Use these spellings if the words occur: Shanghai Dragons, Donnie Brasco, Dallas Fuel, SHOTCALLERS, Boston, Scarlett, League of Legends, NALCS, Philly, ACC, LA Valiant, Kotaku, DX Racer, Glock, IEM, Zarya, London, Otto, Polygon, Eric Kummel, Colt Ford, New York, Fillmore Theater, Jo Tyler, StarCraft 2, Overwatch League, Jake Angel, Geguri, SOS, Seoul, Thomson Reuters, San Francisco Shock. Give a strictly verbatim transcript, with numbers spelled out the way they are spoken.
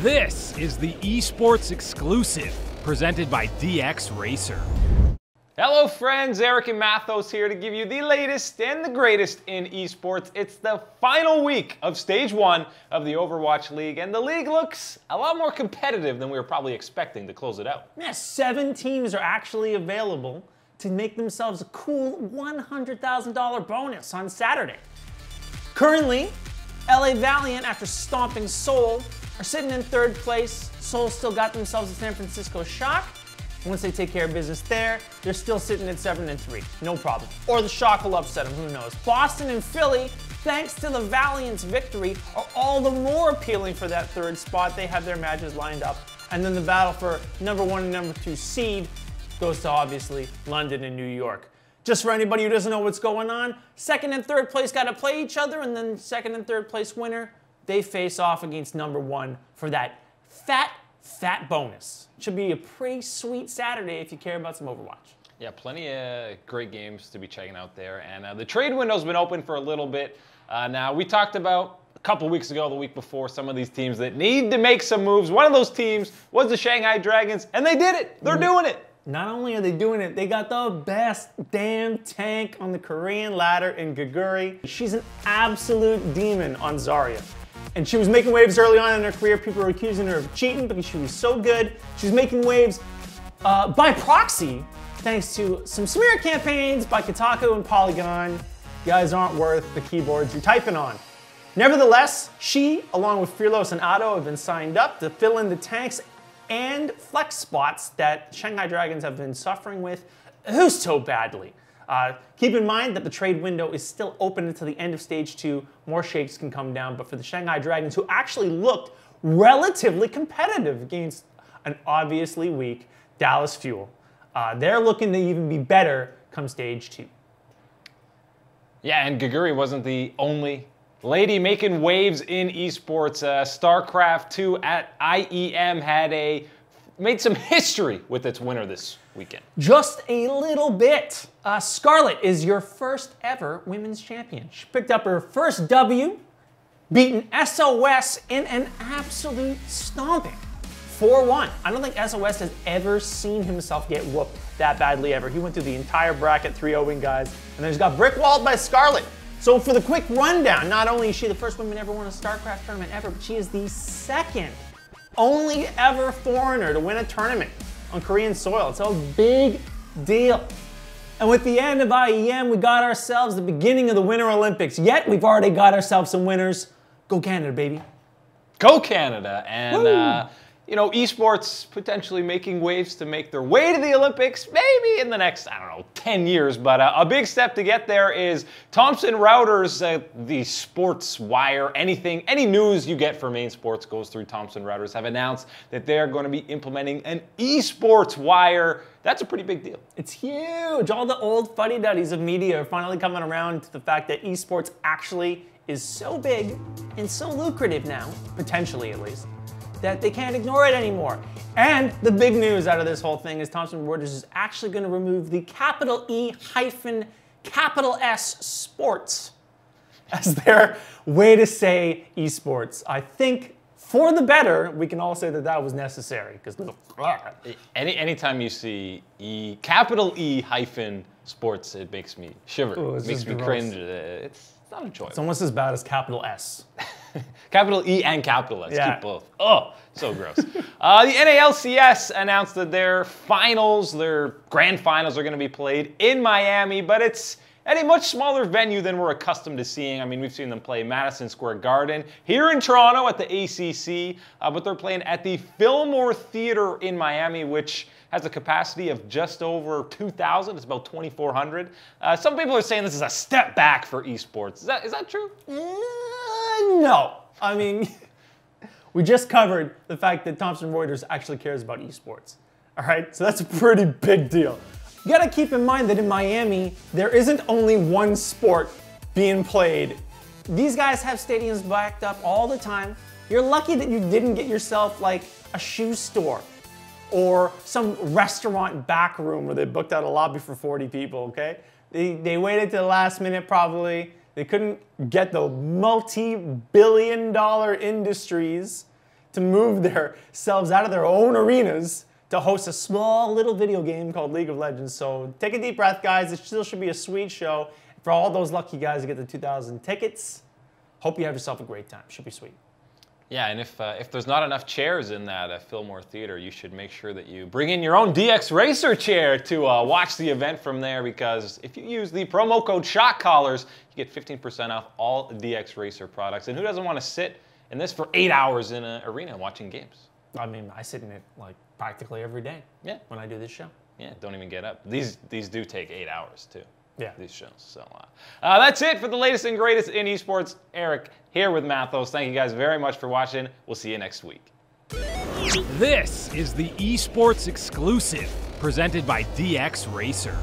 This is the esports exclusive presented by D X Racer. Hello friends, Eric and Mathos here to give you the latest and the greatest in esports. It's the final week of stage one of the Overwatch League, and the league looks a lot more competitive than we were probably expecting to close it out. Yeah, seven teams are actually available to make themselves a cool one hundred thousand dollar bonus on Saturday. Currently, L A Valiant, after stomping Seoul, are sitting in third place. Seoul still got themselves a San Francisco Shock. Once they take care of business there, they're still sitting at seven and three, no problem. Or the Shock will upset them, who knows. Boston and Philly, thanks to the Valiant's victory, are all the more appealing for that third spot. They have their matches lined up. And then the battle for number one and number two seed goes to, obviously, London and New York. Just for anybody who doesn't know what's going on, second and third place got to play each other, and then second and third place winner, they face off against number one for that fat, fat bonus. Should be a pretty sweet Saturday if you care about some Overwatch. Yeah, plenty of great games to be checking out there. And uh, the trade window's been open for a little bit. Uh, now, we talked about a couple weeks ago, the week before, some of these teams that need to make some moves. One of those teams was the Shanghai Dragons, and they did it. They're doing it. Not only are they doing it, they got the best damn tank on the Korean ladder in Geguri. She's an absolute demon on Zarya. And she was making waves early on in her career. People were accusing her of cheating because she was so good. She's making waves uh, by proxy, thanks to some smear campaigns by Kotaku and Polygon. You guys aren't worth the keyboards you're typing on. Nevertheless, she, along with Fearless and Otto, have been signed up to fill in the tanks and flex spots that Shanghai Dragons have been suffering with who's so badly. Uh, keep in mind that the trade window is still open until the end of stage two. More shakes can come down, but for the Shanghai Dragons, who actually looked relatively competitive against an obviously weak Dallas Fuel, uh, they're looking to even be better come stage two. Yeah, and Geguri wasn't the only lady making waves in esports. uh, StarCraft two at I E M had a made some history with its winner this weekend. Just a little bit. Uh, Scarlett is your first ever women's champion. She picked up her first W, beaten S O S in an absolute stomping, four one. I don't think S O S has ever seen himself get whooped that badly ever. He went through the entire bracket three oh-ing guys, and then he's got brickwalled by Scarlett. So for the quick rundown, not only is she the first woman ever won a StarCraft tournament ever, but she is the second only ever foreigner to win a tournament on Korean soil. It's a big deal. And with the end of I E M, we got ourselves the beginning of the Winter Olympics. Yet we've already got ourselves some winners. Go Canada, baby. Go Canada. And uh, you know, esports potentially making waves to make their way to the Olympics, maybe in the next, I don't know, ten years. But uh, a big step to get there is Thomson Reuters, uh, the sports wire, anything, any news you get for main sports goes through Thomson Reuters, have announced that they're going to be implementing an esports wire. That's a pretty big deal. It's huge. All the old fuddy-duddies of media are finally coming around to the fact that esports actually is so big and so lucrative now, potentially at least, that they can't ignore it anymore. And the big news out of this whole thing is Thomson Reuters is actually gonna remove the capital E hyphen capital S sports as their way to say esports. I think for the better, we can all say that that was necessary, because Any anytime you see E, capital E hyphen sports, it makes me shiver. Ooh, it makes me gross. Cringe. It's not enjoyable. It's almost as bad as capital S. Capital E and capital S, yeah. Keep both. Oh, so gross. uh, the N A L C S announced that their finals, their grand finals, are going to be played in Miami, but it's at a much smaller venue than we're accustomed to seeing. I mean, we've seen them play Madison Square Garden here in Toronto at the A C C, uh, but they're playing at the Fillmore Theater in Miami, which has a capacity of just over two thousand. It's about twenty-four hundred. Uh, some people are saying this is a step back for esports. Is that, is that true? Uh, no. I mean, we just covered the fact that Thomson Reuters actually cares about esports. All right, so that's a pretty big deal. You gotta keep in mind that in Miami, there isn't only one sport being played. These guys have stadiums backed up all the time. You're lucky that you didn't get yourself like a shoe store or some restaurant back room where they booked out a lobby for forty people, okay? They, they waited to the last minute probably. They couldn't get the multi-billion dollar industries to move themselves out of their own arenas to host a small little video game called League of Legends. So take a deep breath, guys. It still should be a sweet show. For all those lucky guys who get the two thousand tickets, hope you have yourself a great time. Should be sweet. Yeah, and if, uh, if there's not enough chairs in that uh, Fillmore Theater, you should make sure that you bring in your own D X Racer chair to uh, watch the event from there, because if you use the promo code SHOTCALLERS, you get fifteen percent off all D X Racer products. And who doesn't want to sit in this for eight hours in an arena watching games? I mean, I sit in it like practically every day. Yeah. When I do this show. Yeah, don't even get up. These, these do take eight hours, too. Yeah. These shows. So uh, uh, that's it for the latest and greatest in esports. Eric here with Mathos. Thank you guys very much for watching. We'll see you next week. This is the esports exclusive presented by D X Racer.